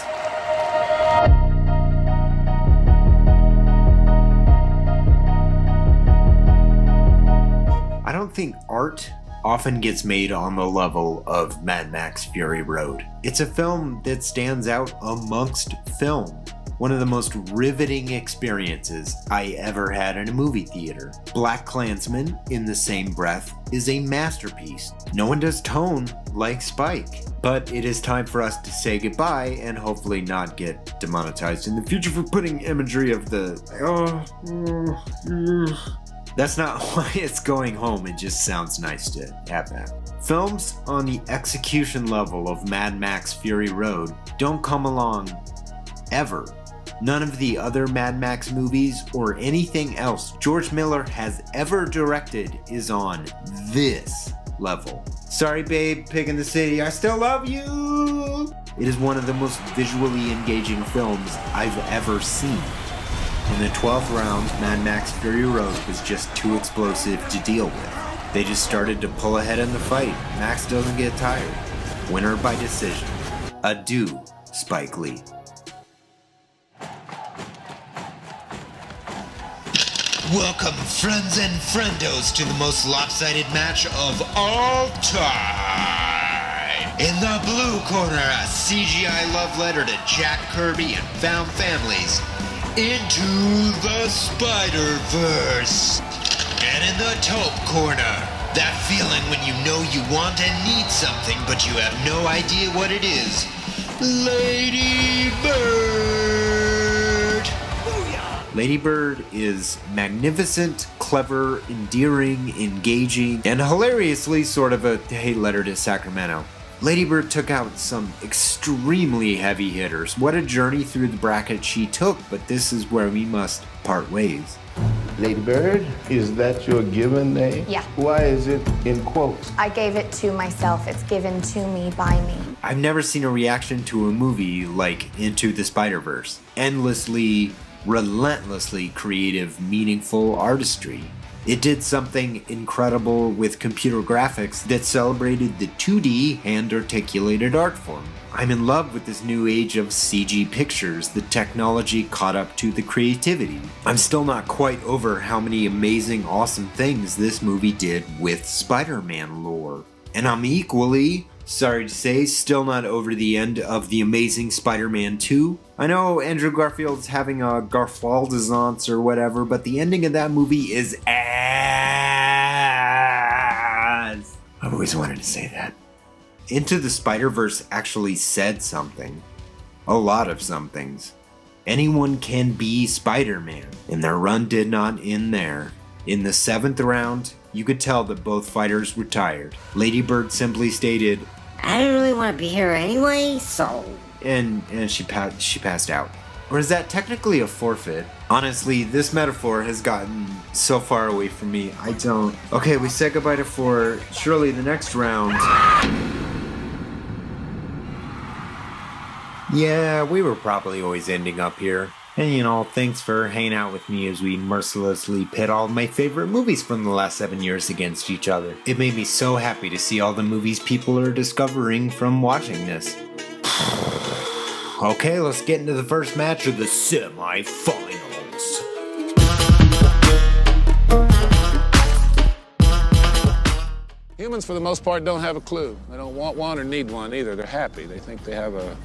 I don't think art often gets made on the level of Mad Max Fury Road. It's a film that stands out amongst film. one of the most riveting experiences I ever had in a movie theater. BlacKkKlansman, in the same breath, is a masterpiece. No one does tone like Spike. But it is time for us to say goodbye and hopefully not get demonetized in the future for putting imagery of the... Oh, oh, oh. That's not why it's going home, it just sounds nice to have that. Films on the execution level of Mad Max Fury Road don't come along ever. None of the other Mad Max movies or anything else George Miller has ever directed is on this level. Sorry babe, Pig in the City, I still love you! It is one of the most visually engaging films I've ever seen. In the twelfth round, Mad Max Fury Road was just too explosive to deal with. They just started to pull ahead in the fight. Max doesn't get tired. Winner by decision. Adieu, Spike Lee. Welcome, friends and friendos, to the most lopsided match of all time. In the blue corner, a C G I love letter to Jack Kirby and found families. Into the Spider-Verse. And in the taupe corner, that feeling when you know you want and need something, but you have no idea what it is. Lady Bird. Lady Bird is magnificent, clever, endearing, engaging, and hilariously sort of a hate letter to Sacramento. Lady Bird took out some extremely heavy hitters. What a journey through the bracket she took, but this is where we must part ways. Lady Bird, is that your given name? Yeah. Why is it in quotes? I gave it to myself. It's given to me by me. I've never seen a reaction to a movie like Into the Spider-Verse. Endlessly, relentlessly creative, meaningful artistry. It did something incredible with computer graphics that celebrated the two D hand-articulated art form. I'm in love with this new age of C G pictures. The technology caught up to the creativity. I'm still not quite over how many amazing, awesome things this movie did with Spider-Man lore. And I'm equally, sorry to say, still not over the end of The Amazing Spider-Man two. I know Andrew Garfield's having a Garfaldizance or whatever, but the ending of that movie is ass. I've always wanted to say that. Into the Spider-Verse actually said something. A lot of somethings. Anyone can be Spider-Man, and their run did not end there. In the seventh round, you could tell that both fighters were tired. Lady Bird simply stated, I don't really want to be here anyway, so... And, and she, pa she passed out. Or is that technically a forfeit? Honestly, this metaphor has gotten so far away from me, I don't... Okay, we said goodbye to four. Surely the next round... Yeah, we were probably always ending up here. And you know, thanks for hanging out with me as we mercilessly pit all my favorite movies from the last seven years against each other. It made me so happy to see all the movies people are discovering from watching this. Okay, let's get into the first match of the semi-finals. Humans, for the most part, don't have a clue. They don't want one or need one either. They're happy. They think they have a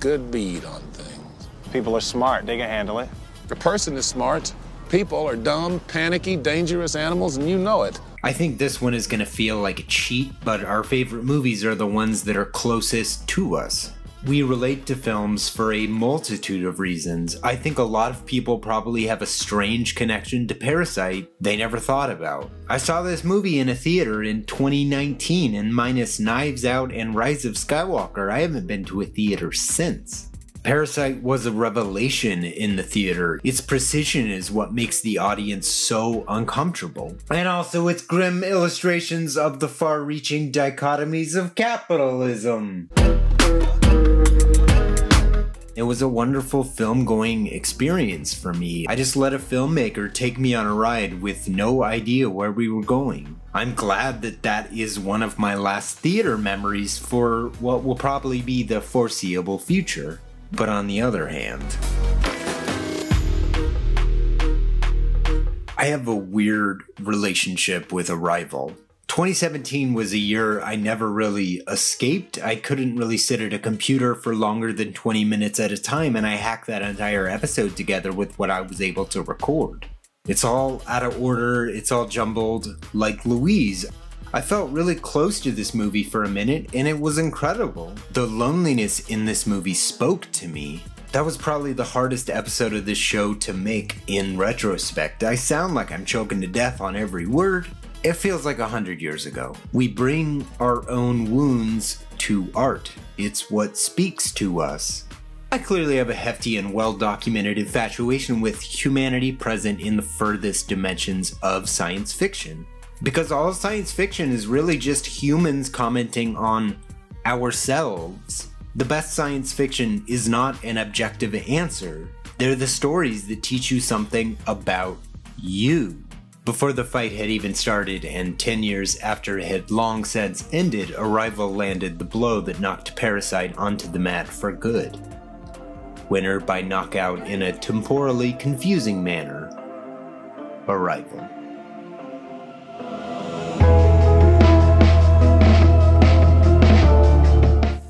good bead on things. People are smart, they can handle it. The person is smart. People are dumb, panicky, dangerous animals, and you know it. I think this one is gonna feel like a cheat, but our favorite movies are the ones that are closest to us. We relate to films for a multitude of reasons. I think a lot of people probably have a strange connection to Parasite they never thought about. I saw this movie in a theater in twenty nineteen, and minus Knives Out and Rise of Skywalker, I haven't been to a theater since. Parasite was a revelation in the theater. Its precision is what makes the audience so uncomfortable. And also its grim illustrations of the far-reaching dichotomies of capitalism. It was a wonderful film-going experience for me. I just let a filmmaker take me on a ride with no idea where we were going. I'm glad that that is one of my last theater memories for what will probably be the foreseeable future. But on the other hand, I have a weird relationship with Arrival. twenty seventeen was a year I never really escaped. I couldn't really sit at a computer for longer than twenty minutes at a time, and I hacked that entire episode together with what I was able to record. It's all out of order, it's all jumbled, like Louise. I felt really close to this movie for a minute, and it was incredible. The loneliness in this movie spoke to me. That was probably the hardest episode of this show to make in retrospect. I sound like I'm choking to death on every word. It feels like a hundred years ago. We bring our own wounds to art. It's what speaks to us. I clearly have a hefty and well-documented infatuation with humanity present in the furthest dimensions of science fiction. Because all science fiction is really just humans commenting on ourselves. The best science fiction is not an objective answer. They're the stories that teach you something about you. Before the fight had even started, and ten years after it had long since ended, Arrival landed the blow that knocked Parasite onto the mat for good. Winner by knockout in a temporally confusing manner. Arrival.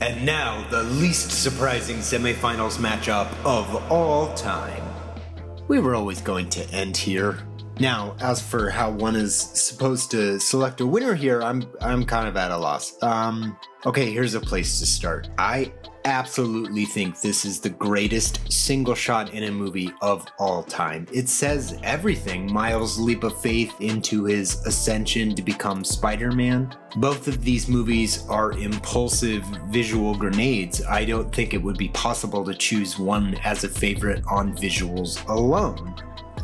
And now, the least surprising semifinals matchup of all time. We were always going to end here. Now, as for how one is supposed to select a winner here, I'm I'm kind of at a loss. Um, okay, here's a place to start. I absolutely think this is the greatest single shot in a movie of all time. It says everything. Miles' leap of faith into his ascension to become Spider-Man. Both of these movies are impulsive visual grenades. I don't think it would be possible to choose one as a favorite on visuals alone.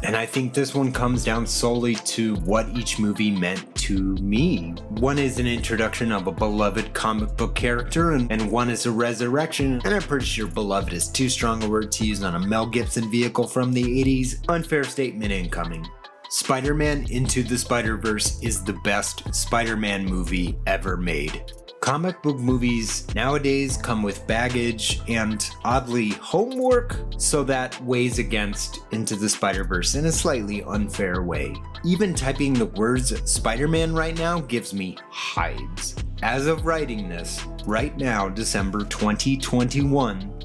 And I think this one comes down solely to what each movie meant to me. One is an introduction of a beloved comic book character, and, and one is a resurrection, and I'm pretty sure beloved is too strong a word to use on a Mel Gibson vehicle from the eighties. Unfair statement incoming. Spider-Man Into the Spider-Verse is the best Spider-Man movie ever made. Comic book movies nowadays come with baggage and, oddly, homework, so that weighs against Into the Spider-Verse in a slightly unfair way. Even typing the words Spider-Man right now gives me hives. As of writing this, right now, December twenty twenty-one,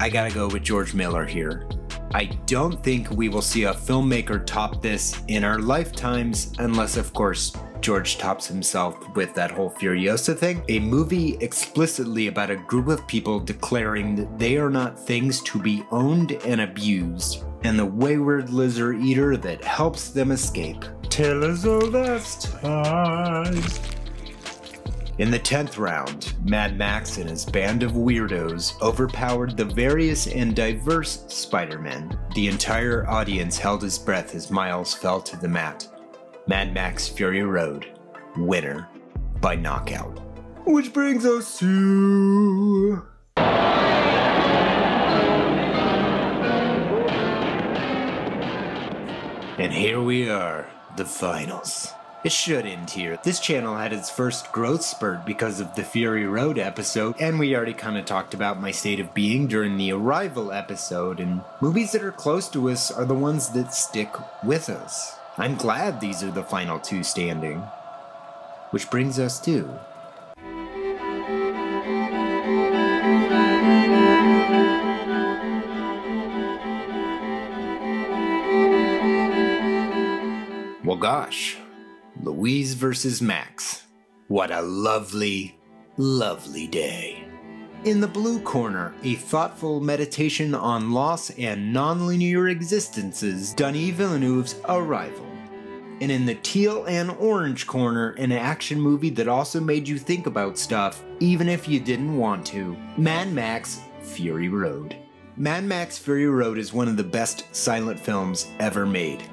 I gotta go with George Miller here. I don't think we will see a filmmaker top this in our lifetimes, unless, of course, George tops himself with that whole Furiosa thing. A movie explicitly about a group of people declaring that they are not things to be owned and abused, and the wayward lizard eater that helps them escape. Tell us all that's time. In the tenth round, Mad Max and his band of weirdos overpowered the various and diverse Spider-Men. The entire audience held his breath as Miles fell to the mat. Mad Max Fury Road, winner by knockout. Which brings us to... And here we are, the finals. It should end here. This channel had its first growth spurt because of the Fury Road episode, and we already kind of talked about my state of being during the Arrival episode, and movies that are close to us are the ones that stick with us. I'm glad these are the final two standing. Which brings us to... Well gosh, Louise versus Max. What a lovely, lovely day. In the blue corner, a thoughtful meditation on loss and nonlinear existences, Denis Villeneuve's Arrival. And in the teal and orange corner, an action movie that also made you think about stuff, even if you didn't want to, Mad Max Fury Road. Mad Max Fury Road is one of the best silent films ever made.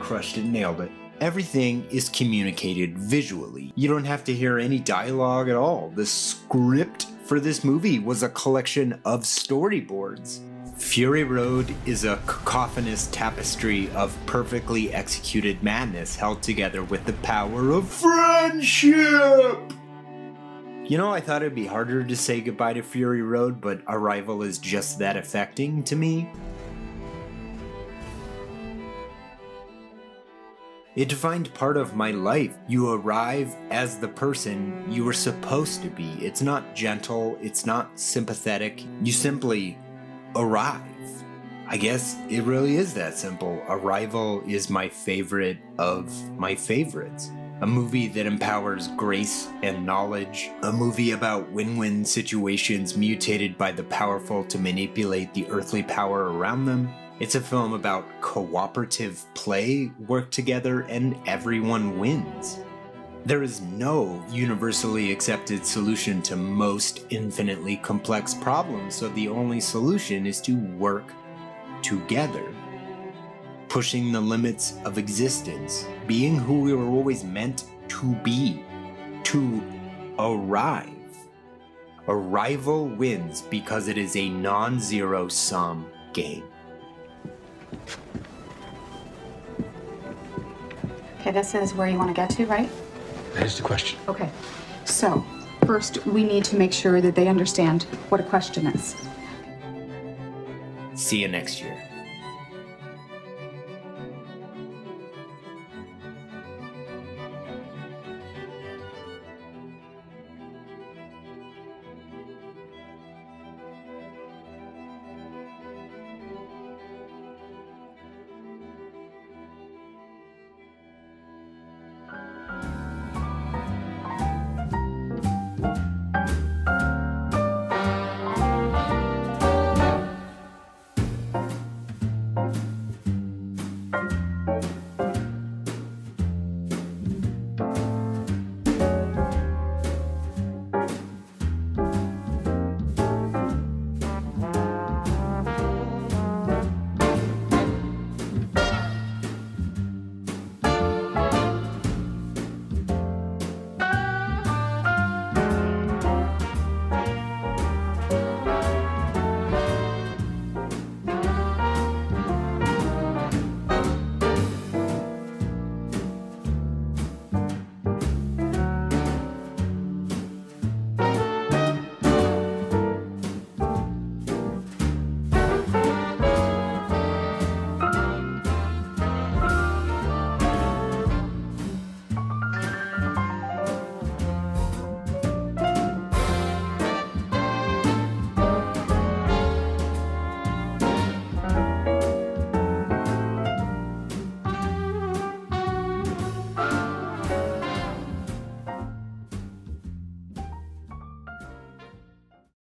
Crushed it, nailed it. Everything is communicated visually. You don't have to hear any dialogue at all. The script for this movie was a collection of storyboards. Fury Road is a cacophonous tapestry of perfectly executed madness held together with the power of friendship! You know, I thought it'd be harder to say goodbye to Fury Road, but Arrival is just that affecting to me. It defined part of my life. You arrive as the person you were supposed to be. It's not gentle. It's not sympathetic. You simply arrive. I guess it really is that simple. Arrival is my favorite of my favorites. A movie that empowers grace and knowledge. A movie about win-win situations mutated by the powerful to manipulate the earthly power around them. It's a film about cooperative play, work together, and everyone wins. There is no universally accepted solution to most infinitely complex problems, so the only solution is to work together, pushing the limits of existence, being who we were always meant to be, to arrive. Arrival wins because it is a non-zero sum game. Okay, this is where you want to get to, right? That is the question. Okay, so first we need to make sure that they understand what a question is. See you next year.